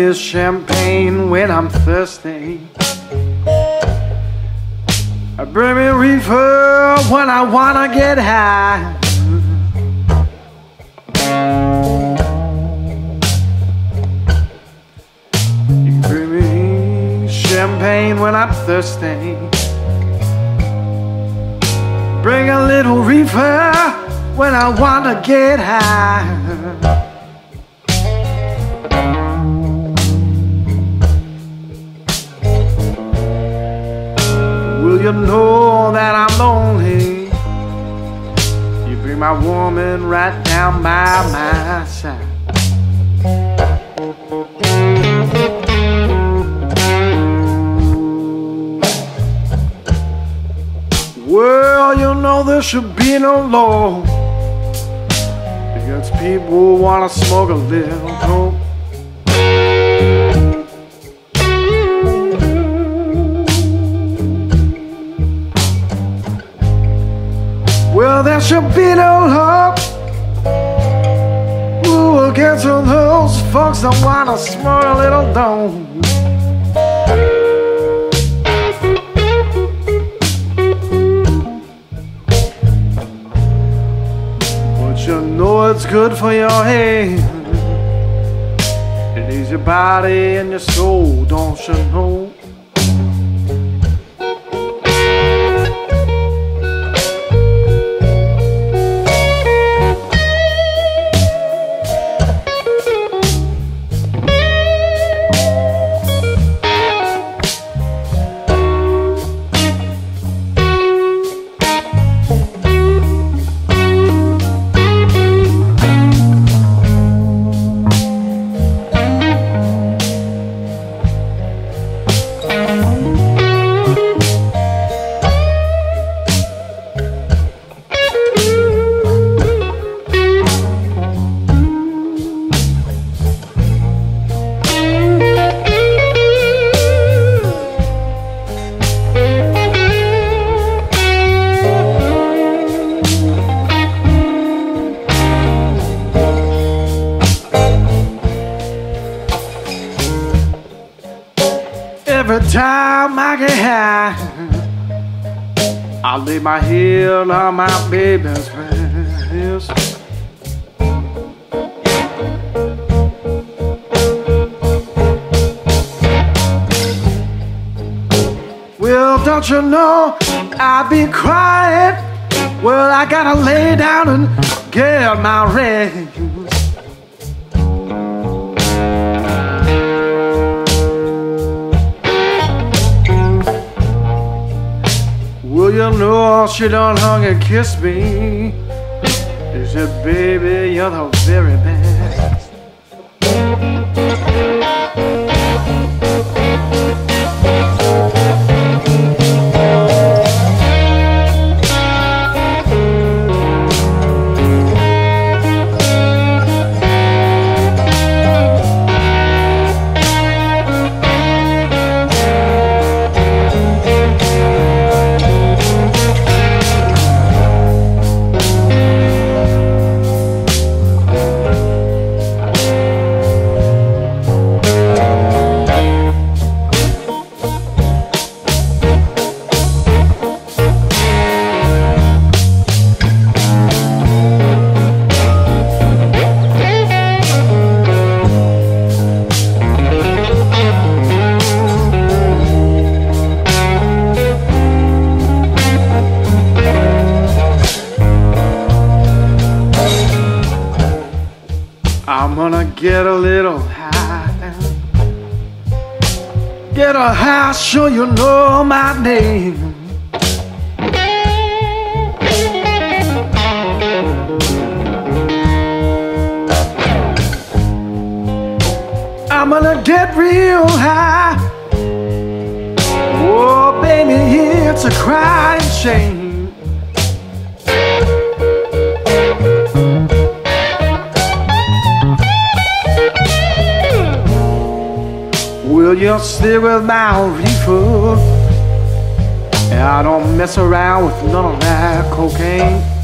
is champagne when I'm thirsty. I bring me reefer when I wanna get high. You bring me champagne when I'm thirsty. Bring a little reefer when I wanna get high. Will you know that I'm lonely? You bring my woman right down by my side. Well, you know there should be no law, because people wanna smoke a little dope. Well, there should be no hope, ooh, against those folks that wanna smoke a little dope. You know it's good for your head, it is your body and your soul, don't you know? Every time I get high, I lay my head on my baby's breast. Well, don't you know I be crying? Well, I gotta lay down and get my rest. You know she don't hug and kiss me. She said, baby, you're the very best. I'm gonna get a little high now. Get a high so you know my name. I'm gonna get real high. Oh, baby, it's a crying shame. Will you stay with my reefer? I don't mess around with none of that cocaine.